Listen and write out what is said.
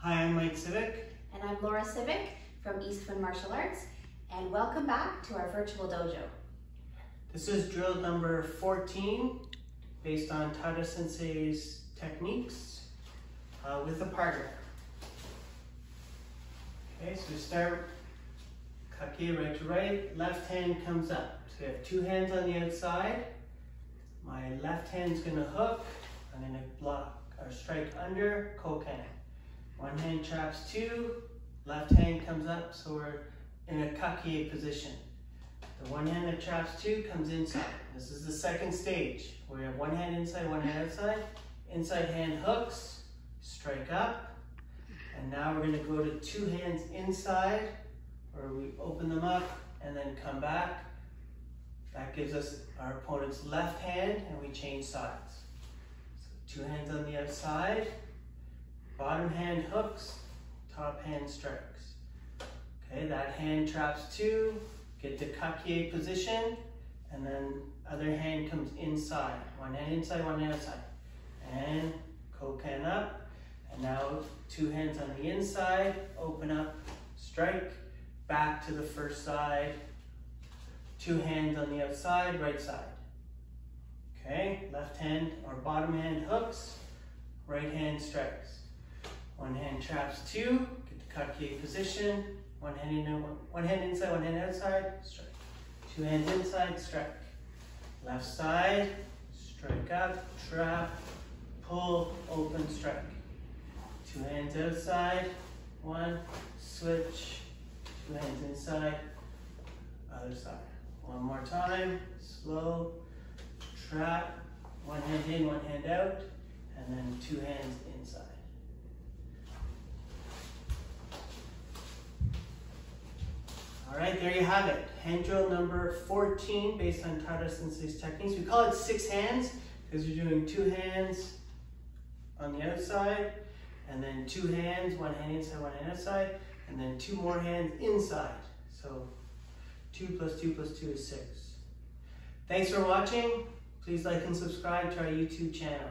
Hi, I'm Mike Civic. And I'm Laura Civic from Eastwind Martial Arts, and welcome back to our virtual dojo. This is drill number 14, based on Tada Sensei's techniques with a partner. Okay, so we start kaki right to right, left hand comes up. So we have two hands on the outside. My left hand's gonna hook, I'm gonna block or strike under, koken. One hand traps two, left hand comes up, so we're in a kaki position. The one hand that traps two comes inside. This is the second stage, where we have one hand inside, one hand outside. Inside hand hooks, strike up, and now we're gonna go to two hands inside, where we open them up and then come back. That gives us our opponent's left hand, and we change sides. So two hands on the outside, bottom hand hooks, top hand strikes. Okay, that hand traps two, get to kakie position, and then other hand comes inside. One hand inside, one hand outside. And koken up, and now two hands on the inside, open up, strike, back to the first side, two hands on the outside, right side. Okay, left hand or bottom hand hooks, right hand strikes. One hand traps two, get to kaki position. One hand inside, one hand outside, strike. Two hands inside, strike. Left side, strike up, trap, pull, open, strike. Two hands outside, one, switch. Two hands inside, other side. One more time, slow, trap. One hand in, one hand out, and then two hands inside. All right, there you have it. Hand drill number 14, based on Tada Sensei's techniques. We call it six hands, because you're doing two hands on the outside, and then two hands, one hand inside, one hand outside, and then two more hands inside. So 2 + 2 + 2 is 6. Thanks for watching. Please like and subscribe to our YouTube channel.